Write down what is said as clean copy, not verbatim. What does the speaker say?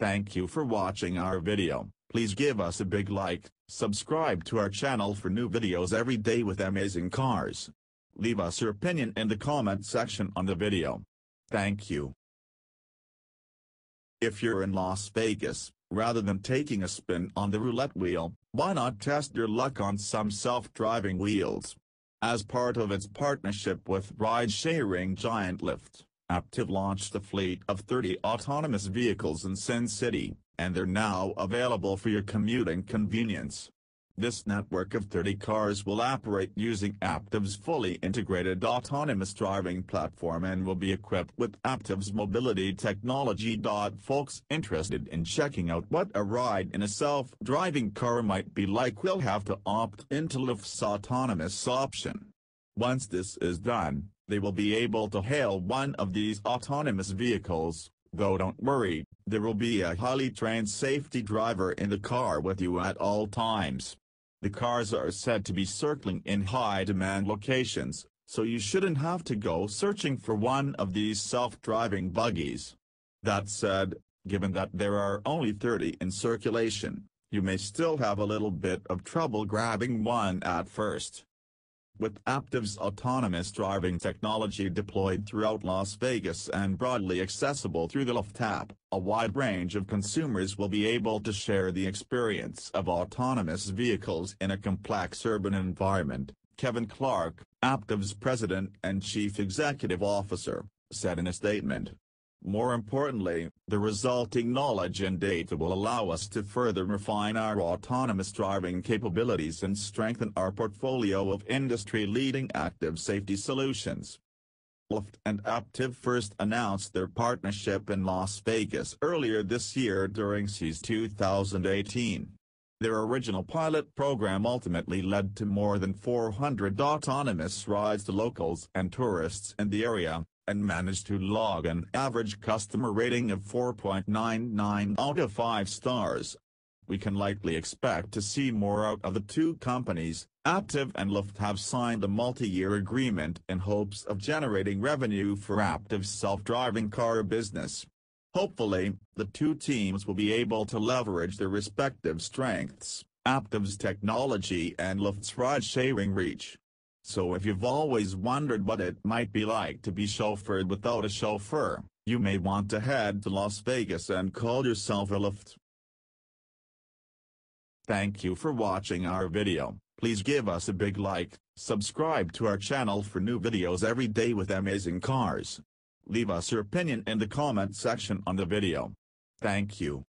Thank you for watching our video. Please give us a big like, subscribe to our channel for new videos every day with amazing cars. Leave us your opinion in the comment section on the video. Thank you. If you're in Las Vegas, rather than taking a spin on the roulette wheel, why not test your luck on some self-driving wheels? As part of its partnership with ride-sharing giant Lyft, Aptiv launched a fleet of 30 autonomous vehicles in Sin City, and they're now available for your commuting convenience. This network of 30 cars will operate using Aptiv's fully integrated autonomous driving platform and will be equipped with Aptiv's mobility technology. Folks interested in checking out what a ride in a self-driving car might be like will have to opt into Lyft's autonomous option. Once this is done, they will be able to hail one of these autonomous vehicles. Though don't worry, there will be a highly trained safety driver in the car with you at all times. The cars are said to be circling in high-demand locations, so you shouldn't have to go searching for one of these self-driving buggies. That said, given that there are only 30 in circulation, you may still have a little bit of trouble grabbing one at first. With Aptiv's autonomous driving technology deployed throughout Las Vegas and broadly accessible through the Lyft app, a wide range of consumers will be able to share the experience of autonomous vehicles in a complex urban environment, Kevin Clark, Aptiv's president and chief executive officer, said in a statement. More importantly, the resulting knowledge and data will allow us to further refine our autonomous driving capabilities and strengthen our portfolio of industry-leading active safety solutions. Lyft and Aptiv first announced their partnership in Las Vegas earlier this year during CES 2018. Their original pilot program ultimately led to more than 400 autonomous rides to locals and tourists in the area, and managed to log an average customer rating of 4.99 out of 5 stars. We can likely expect to see more out of the two companies. Aptiv and Lyft have signed a multi-year agreement in hopes of generating revenue for Aptiv's self-driving car business. Hopefully, the two teams will be able to leverage their respective strengths, Aptiv's technology and Lyft's ride-sharing reach. So if you've always wondered what it might be like to be chauffeured without a chauffeur, you may want to head to Las Vegas and call yourself a Lyft. Thank you for watching our video. Please give us a big like, subscribe to our channel for new videos every day with amazing cars. Leave us your opinion in the comment section on the video. Thank you.